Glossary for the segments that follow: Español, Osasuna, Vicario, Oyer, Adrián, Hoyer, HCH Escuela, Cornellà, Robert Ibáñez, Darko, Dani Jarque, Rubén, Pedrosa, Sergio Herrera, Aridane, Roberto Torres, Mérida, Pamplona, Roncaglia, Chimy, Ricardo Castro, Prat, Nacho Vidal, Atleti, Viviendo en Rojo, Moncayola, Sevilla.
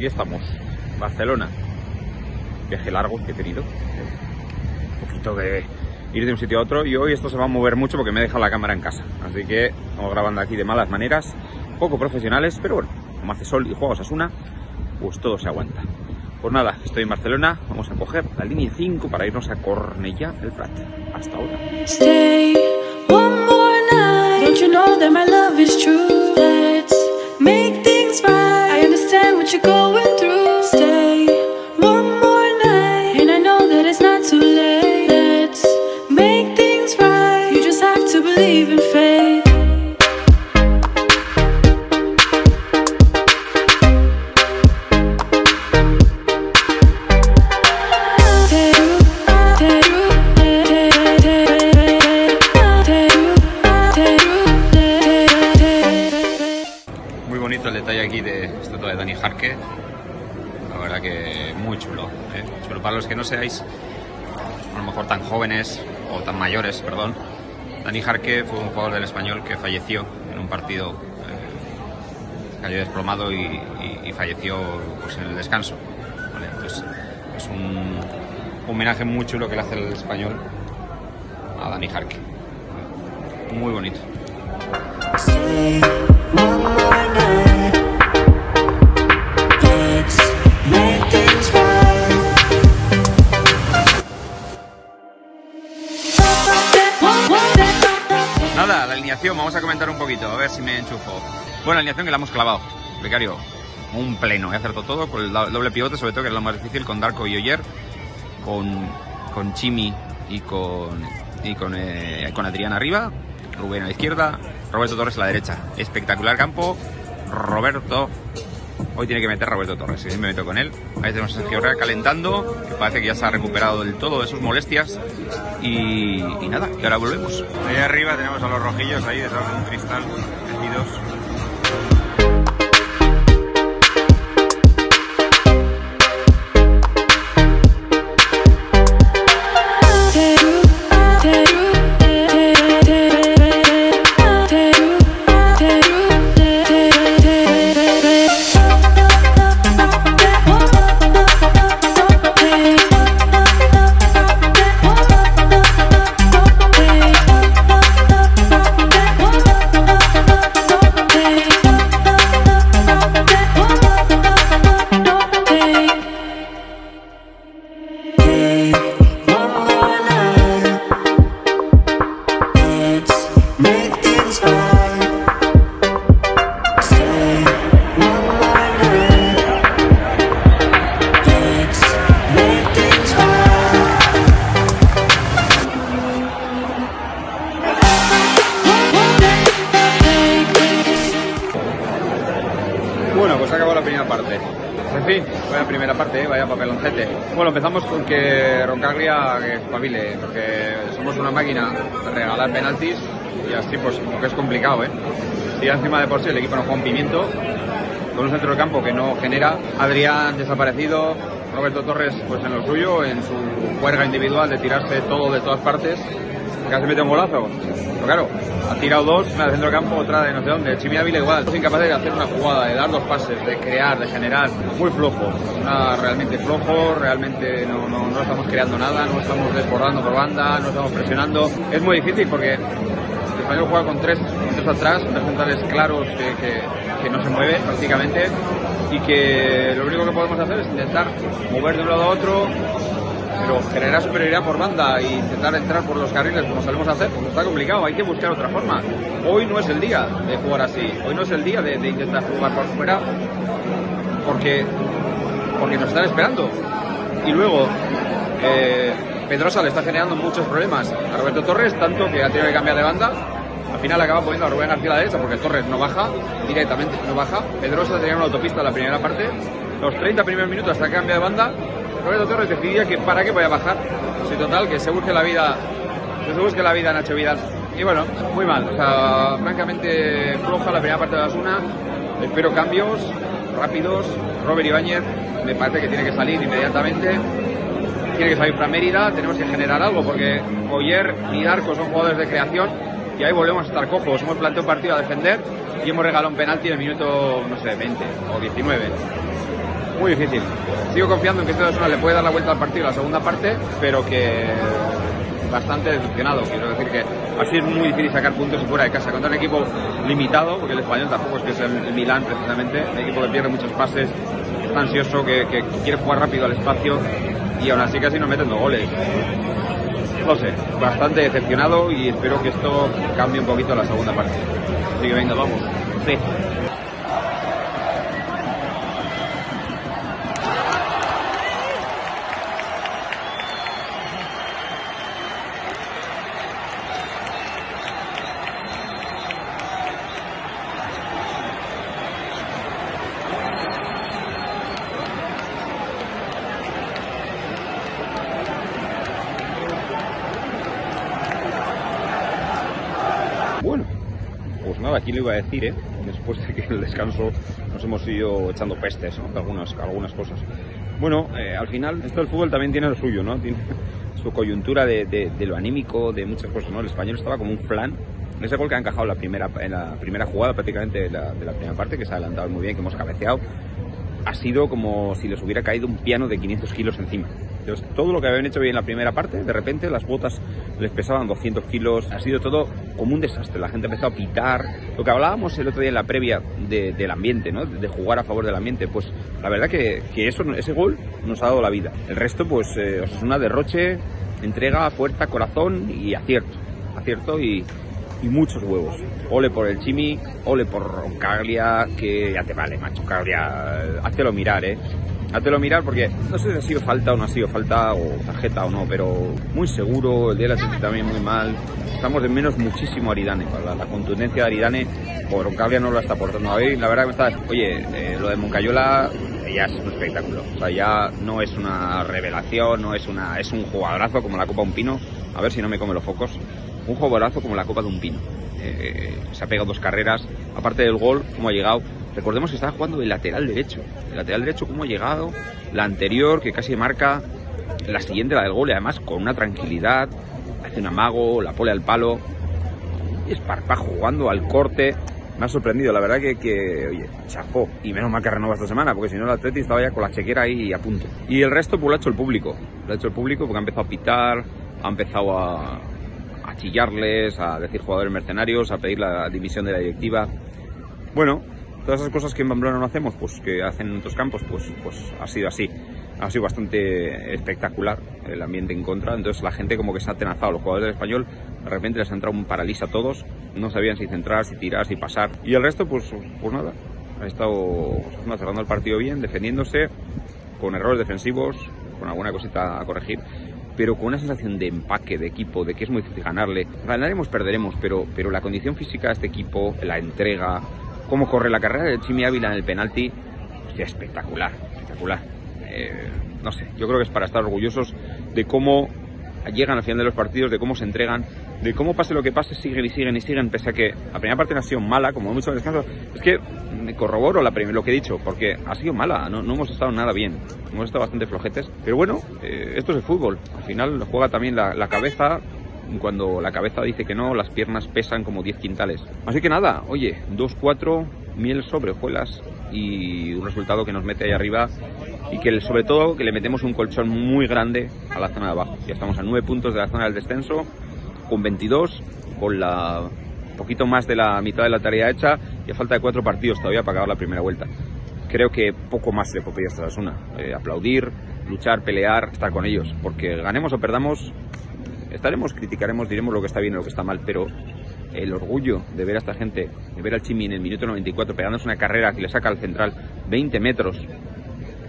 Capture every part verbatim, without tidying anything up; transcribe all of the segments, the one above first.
aquí estamos, Barcelona. Viaje largo que he tenido, un poquito de ir de un sitio a otro, y hoy esto se va a mover mucho porque me he dejado la cámara en casa, así que estamos grabando aquí de malas maneras, poco profesionales, pero bueno, como hace sol y juega Osasuna, pues todo se aguanta. Pues nada, estoy en Barcelona, vamos a coger la línea cinco para irnos a Cornellà, el Prat. Hasta ahora. Stay one more night. Don't you know that my love is true? Let's make things right. I understand what you're going through. Stay one more night. And I know that it's not too late. Let's make things right. You just have to believe in faith. De Dani Jarque, la verdad que muy chulo, ¿eh? Chulo para los que no seáis a lo mejor tan jóvenes o tan mayores, perdón. Dani Jarque fue un jugador del Español que falleció en un partido, eh, cayó desplomado y, y, y falleció pues, en el descanso, ¿vale? Entonces es un homenaje muy chulo que le hace el Español a Dani Jarque, muy bonito. Nada, la alineación, vamos a comentar un poquito, a ver si me enchufo. Bueno, la alineación que la hemos clavado, Vicario, un pleno, he acertado todo, con el doble pivote, sobre todo que era lo más difícil, con Darko y Oyer, con, con Chimy y con, y con, eh, con Adrián arriba, Rubén a la izquierda, Roberto Torres a la derecha. Espectacular campo, Roberto, hoy tiene que meter a Roberto Torres, y me meto con él. Ahí tenemos a Sergio Herrera calentando, que parece que ya se ha recuperado del todo de sus molestias. Y, y nada, que ahora volvemos. Ahí arriba tenemos a los rojillos, ahí detrás de un cristal, metidos. Bueno, empezamos con que Roncaglia que espabile, porque somos una máquina de regalar penaltis y así pues como que es complicado, ¿eh? Si encima de por sí el equipo nos juega un pimiento, con un centro de campo que no genera, Adrián desaparecido, Roberto Torres pues en lo suyo, en su juerga individual de tirarse todo de todas partes, casi mete un golazo, pero claro, ha tirado dos, una de centro de campo, otra de no sé dónde, Chimy igual, es incapaz de hacer una jugada, de dar dos pases, de crear, de generar, muy flojo, una, realmente flojo, realmente no, no, no estamos creando nada, no estamos desbordando por banda, no estamos presionando, es muy difícil porque el Español juega con tres, con tres atrás, unos centrales claros que, que, que no se mueven prácticamente y que lo único que podemos hacer es intentar mover de un lado a otro, pero generar superioridad por banda y intentar entrar por los carriles como solemos hacer, pues está complicado, hay que buscar otra forma. Hoy no es el día de jugar así, hoy no es el día de, de intentar jugar por fuera porque, porque nos están esperando. Y luego, eh, Pedrosa le está generando muchos problemas a Roberto Torres, tanto que ha tenido que cambiar de banda. Al final acaba poniendo a Rubén hacia la derecha porque Torres no baja, directamente no baja. Pedrosa tenía una autopista en la primera parte, los treinta primeros minutos hasta que cambia de banda. Roberto Torres decidía que para qué voy a bajar, si total, que se busque la vida, que se busque la vida Nacho Vidal. Y bueno, muy mal, o sea, francamente floja la primera parte de Osasuna, espero cambios rápidos, Robert Ibáñez me parece que tiene que salir inmediatamente, tiene que salir para Mérida, tenemos que generar algo porque Hoyer y Darko son jugadores de creación y ahí volvemos a estar cojos, hemos planteado un partido a defender y hemos regalado un penalti en el minuto, no sé, veinte o diecinueve. muy difícil. Sigo confiando en que este Osasuna le puede dar la vuelta al partido la segunda parte, pero que bastante decepcionado. Quiero decir que así es muy difícil sacar puntos fuera de casa contra un equipo limitado, porque el Español tampoco es que es el Milán precisamente, un equipo que pierde muchos pases, que está ansioso, que, que quiere jugar rápido al espacio y aún así casi nos meten dos goles. No sé, bastante decepcionado y espero que esto cambie un poquito la segunda parte. Así que venga, vamos. Sí. Aquí lo iba a decir, ¿eh? Después de que el descanso nos hemos ido echando pestes, ¿no? Algunas, algunas cosas. Bueno, eh, al final, esto del fútbol también tiene lo suyo, ¿no? Tiene su coyuntura de, de, de lo anímico, de muchas cosas, ¿no? El Español estaba como un flan. Ese gol que ha encajado en la primera, en la primera jugada prácticamente de la, de la primera parte, que se ha adelantado muy bien, que hemos cabeceado, ha sido como si les hubiera caído un piano de quinientos kilos encima. Entonces, todo lo que habían hecho bien en la primera parte, de repente las botas les pesaban doscientos kilos, ha sido todo como un desastre, la gente ha empezado a pitar. Lo que hablábamos el otro día en la previa de, del ambiente, ¿no? De jugar a favor del ambiente, pues la verdad que, que eso, ese gol nos ha dado la vida. El resto, pues, eh, es una derroche, entrega, fuerza, corazón y acierto, acierto y, y muchos huevos. Ole por el Chimy, ole por Roncaglia, que ya te vale, macho, Roncaglia, háztelo mirar, ¿eh? Hátelo mirar porque no sé si ha sido falta o no ha sido falta o tarjeta o no, pero muy seguro, el día de la Atleti también muy mal. Estamos de menos muchísimo a Aridane, la, la contundencia de Aridane, o Roncaglia no la está aportando. A ver, la verdad que me está... Oye, eh, lo de Moncayola ya es un espectáculo, o sea, ya no es una revelación, no es una... es un jugadorazo como la copa de un pino, a ver si no me come los focos, un jugadorazo como la copa de un pino. Eh, se ha pegado dos carreras, aparte del gol, como ha llegado. Recordemos que estaba jugando de lateral derecho. El lateral derecho, cómo ha llegado, la anterior, que casi marca, la siguiente, la del gol, y además con una tranquilidad, hace un amago, la pole al palo, esparpajo jugando al corte. Me ha sorprendido, la verdad que, que oye, chapó. Y menos mal que renova esta semana, porque si no el Atleti estaba ya con la chequera ahí a punto. Y el resto, pues lo ha hecho el público. Lo ha hecho el público porque ha empezado a pitar, ha empezado a, a chillarles, a decir jugadores mercenarios, a pedir la dimisión de la directiva. Bueno, todas esas cosas que en Pamplona no hacemos, pues que hacen en otros campos, pues, pues ha sido así. Ha sido bastante espectacular el ambiente en contra. Entonces la gente como que se ha atenazado. Los jugadores del Español, de repente les ha entrado un paraliza a todos. No sabían si centrar, si tirar, si pasar. Y el resto, pues, pues nada. Ha estado cerrando el partido bien, defendiéndose, con errores defensivos, con alguna cosita a corregir, pero con una sensación de empaque, de equipo, de que es muy difícil ganarle. Ganaremos, perderemos, pero, pero la condición física de este equipo, la entrega... Cómo corre la carrera de Chimy Ávila en el penalti, hostia, espectacular, espectacular. Eh, no sé, yo creo que es para estar orgullosos de cómo llegan al final de los partidos, de cómo se entregan, de cómo pase lo que pase, siguen y siguen y siguen, pese a que la primera parte no ha sido mala, como muchos descansos. Es que me corroboro la lo que he dicho, porque ha sido mala, no, no hemos estado nada bien, hemos estado bastante flojetes. Pero bueno, eh, esto es el fútbol, al final juega también la, la cabeza. Cuando la cabeza dice que no, las piernas pesan como diez quintales. Así que nada, oye, dos cuatro, miel sobre hojuelas y un resultado que nos mete ahí arriba y que sobre todo que le metemos un colchón muy grande a la zona de abajo. Ya estamos a nueve puntos de la zona del descenso, con veintidós, con la poquito más de la mitad de la tarea hecha y a falta de cuatro partidos todavía para acabar la primera vuelta. Creo que poco más le puedo pedir a esta Osasuna. Eh, aplaudir, luchar, pelear, estar con ellos, porque ganemos o perdamos... Estaremos, criticaremos, diremos lo que está bien y lo que está mal, pero el orgullo de ver a esta gente, de ver al Chimy en el minuto noventa y cuatro pegándose una carrera que le saca al central veinte metros.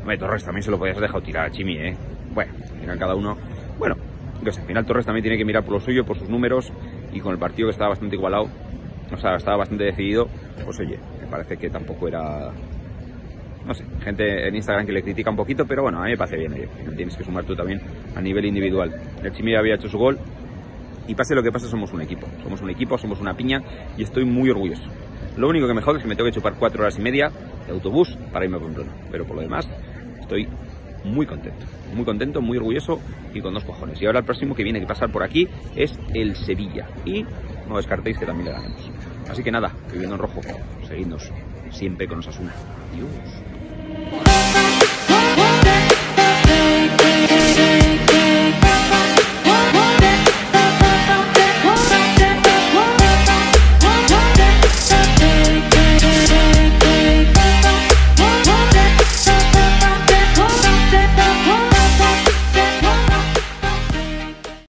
Hombre, Torres también se lo podías haber dejado tirar a Chimy, ¿eh? Bueno, miran cada uno. Bueno, pues al final Torres también tiene que mirar por lo suyo, por sus números y con el partido que estaba bastante igualado, o sea, estaba bastante decidido, pues oye, me parece que tampoco era... No sé, gente en Instagram que le critica un poquito, pero bueno, a mí me parece bien, oye, tienes que sumar tú también a nivel individual. El Chimy había hecho su gol y pase lo que pase, somos un equipo. Somos un equipo, somos una piña y estoy muy orgulloso. Lo único que me jode es que me tengo que chupar cuatro horas y media de autobús para irme a Pamplona. Pero por lo demás, estoy muy contento, muy contento, muy orgulloso y con dos cojones. Y ahora el próximo que viene que pasar por aquí es el Sevilla. Y no descartéis que también le ganemos. Así que nada, viviendo en rojo, seguidnos siempre con Osasuna. Adiós.